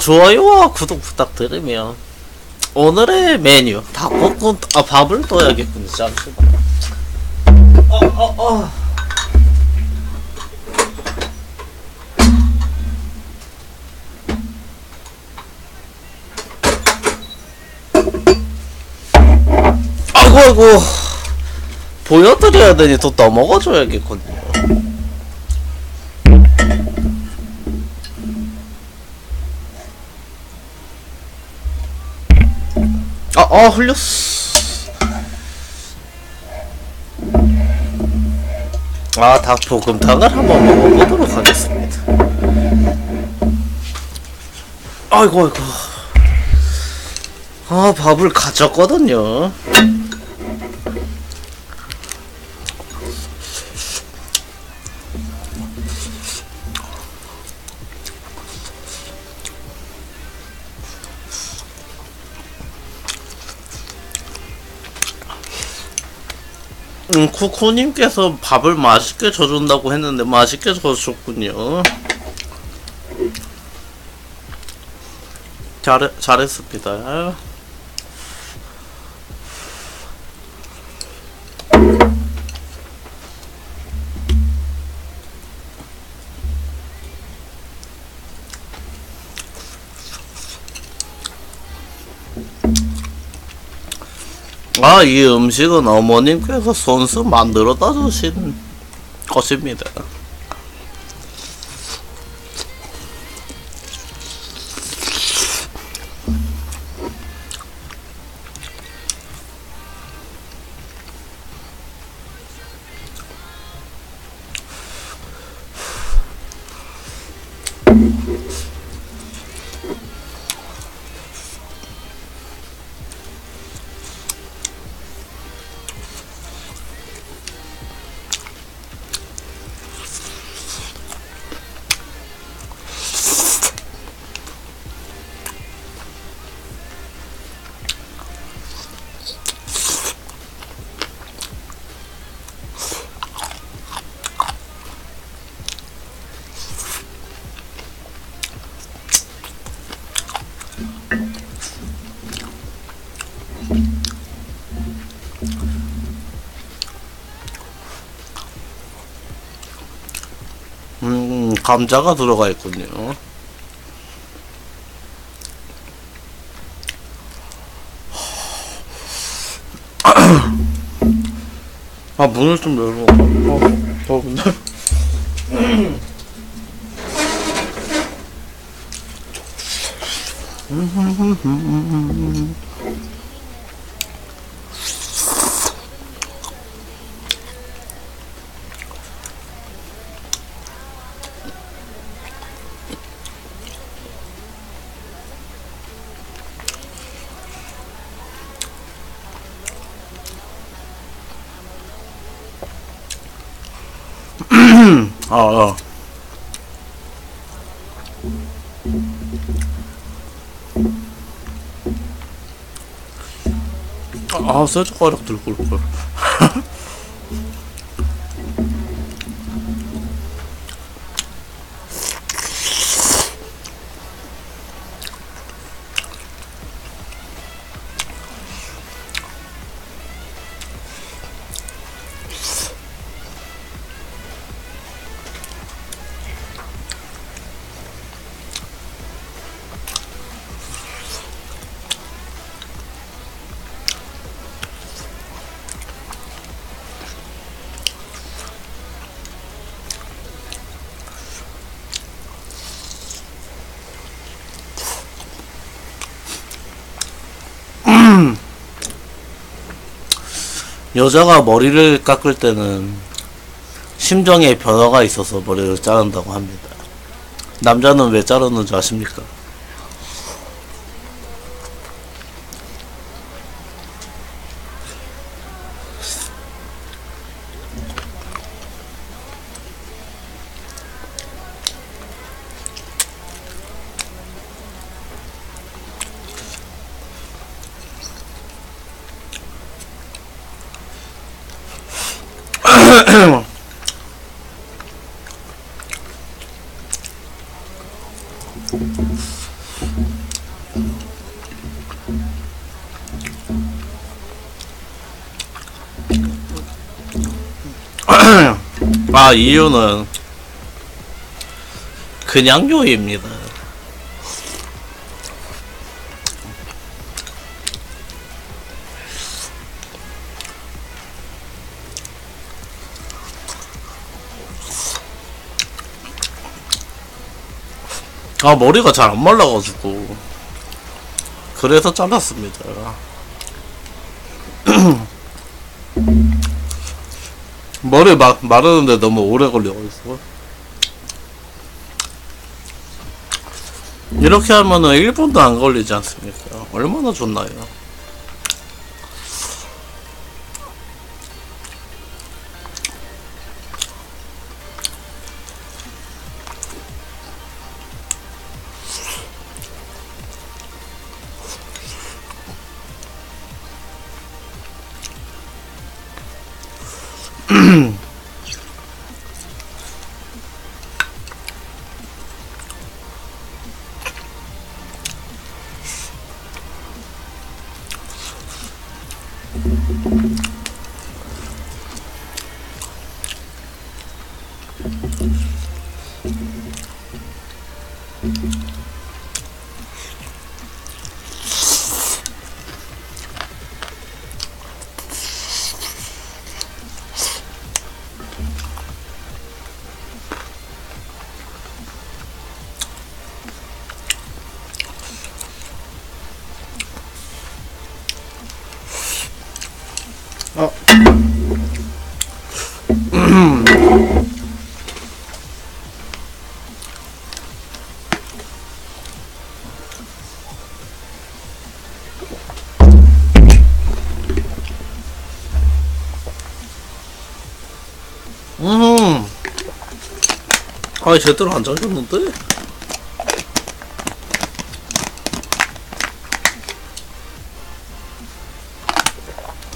좋아요와 구독 부탁드리며 오늘의 메뉴 닭볶음. 밥을 떠야겠군요. 잠시만. 아이고 보여드려야 되니 또 떠먹어줘야겠군요. 흘렸어. 닭볶음탕을 한번 먹어보도록 하겠습니다. 아이고 밥을 가졌거든요. 쿠쿠님께서 밥을 맛있게 져준다고 했는데 맛있게 져줬군요. 잘했습니다. 이 음식은 어머님께서 손수 만들어다 주신 것입니다. 감자가 들어가 있군요. 문을 좀 열어. 더운데. 쇠젓가락 들고 올걸. 여자가 머리를 깎을 때는 심정에 변화가 있어서 머리를 자른다고 합니다. 남자는 왜 자르는지 아십니까? 아, 이유는 그냥 요리입니다. 아, 머리가 잘 안 말라가지고 그래서 잘랐습니다. 머리 막 마르는데 너무 오래 걸려가지고. 이렇게 하면은 1분도 안 걸리지 않습니까? 얼마나 좋나요? 아니, 제대로 안 잠겼는데?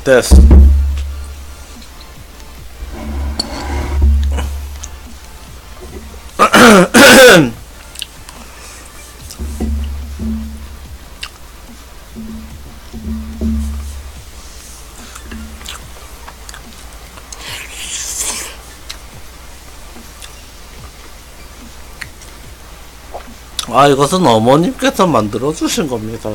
됐어. 아, 이것은 어머님께서 만들어 주신 겁니다.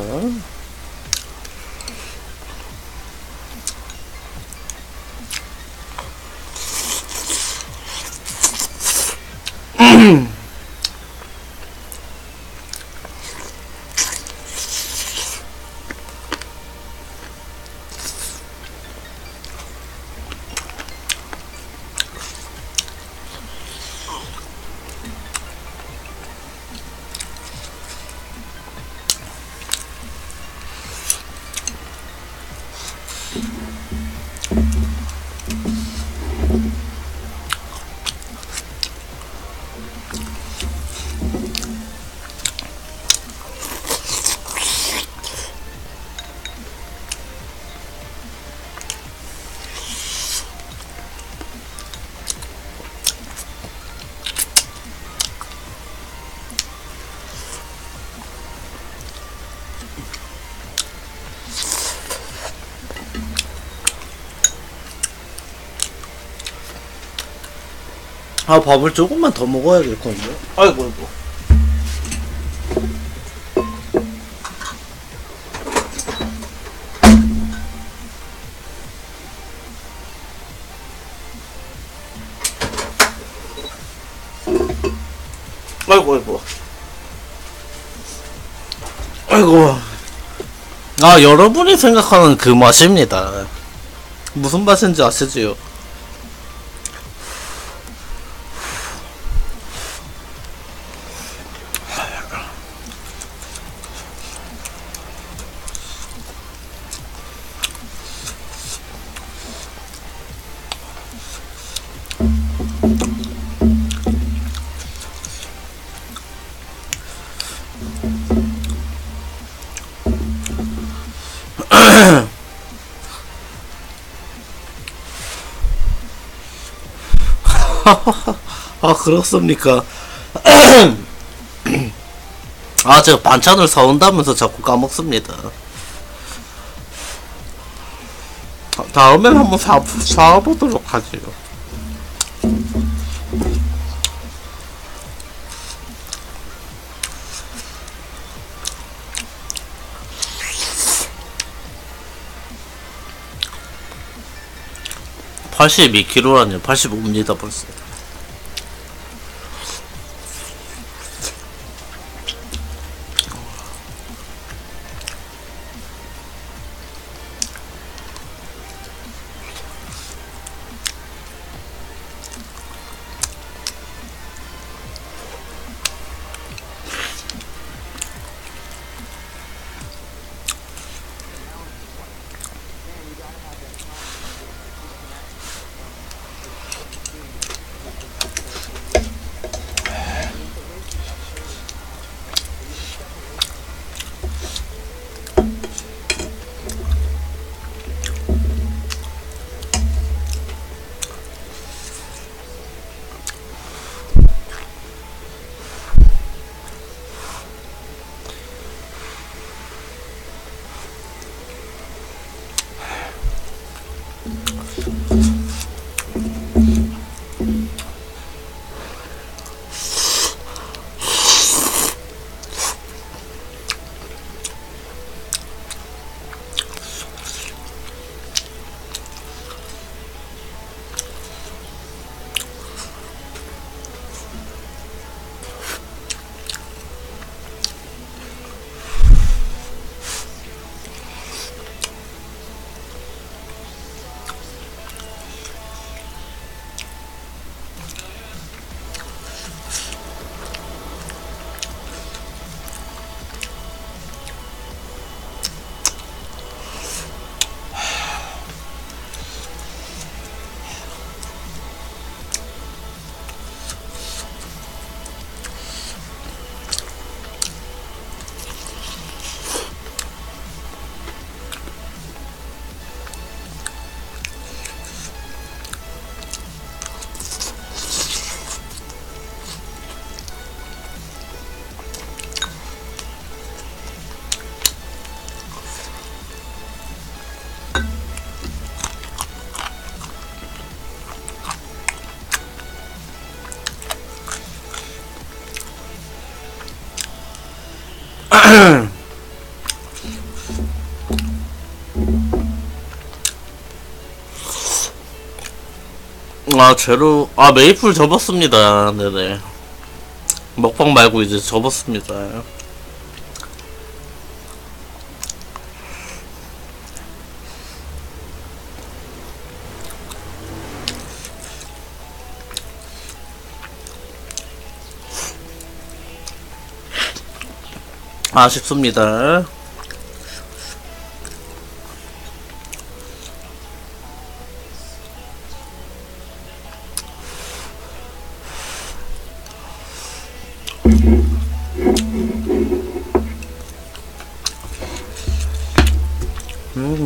아, 밥을 조금만 더 먹어야 될 건데. 아이고, 아이고. 아이고, 아이고. 아이고. 아, 여러분이 생각하는 그 맛입니다. 무슨 맛인지 아시지요? 아, 그렇습니까? 아, 제가 반찬을 사온다면서 자꾸 까먹습니다. 다음엔 한번 사보도록 하지요. 82kg라뇨. 85입니다 벌써. 아, 제로, 아, 메이플 접었습니다. 네네. 먹방 말고 이제 접었습니다. 아쉽습니다.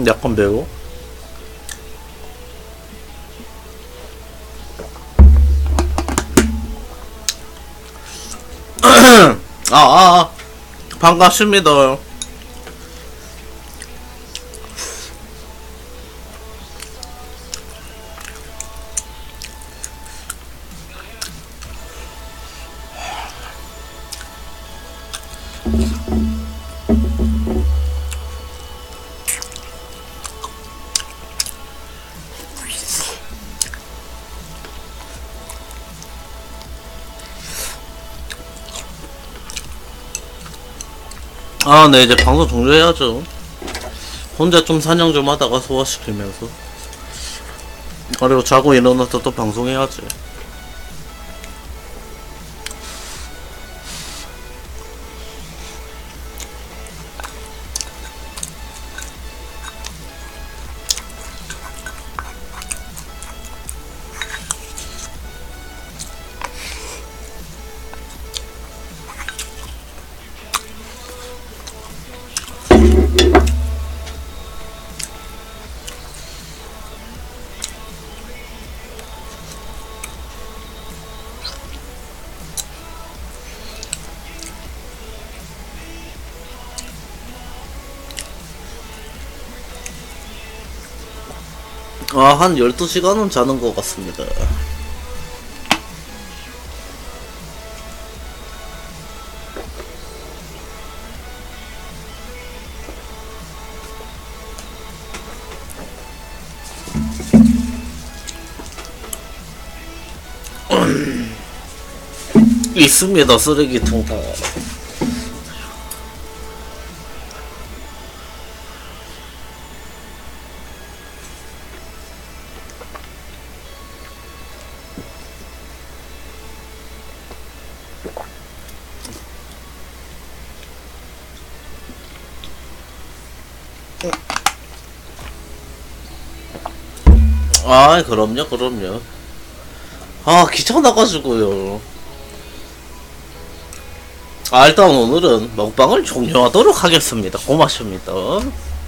약간 매워. 반갑습니다. 아, 네, 이제 방송 종료해야죠. 혼자 좀 사냥 좀 하다가 소화시키면서, 그리고 자고 일어나서 또 방송해야지. 아, 한 12시간은 자는 것 같습니다. 있습니다, 쓰레기통 다. 아, 그럼요, 그럼요. 아, 귀찮아가지고요. 아, 일단 오늘은 먹방을 종료하도록 하겠습니다. 고맙습니다.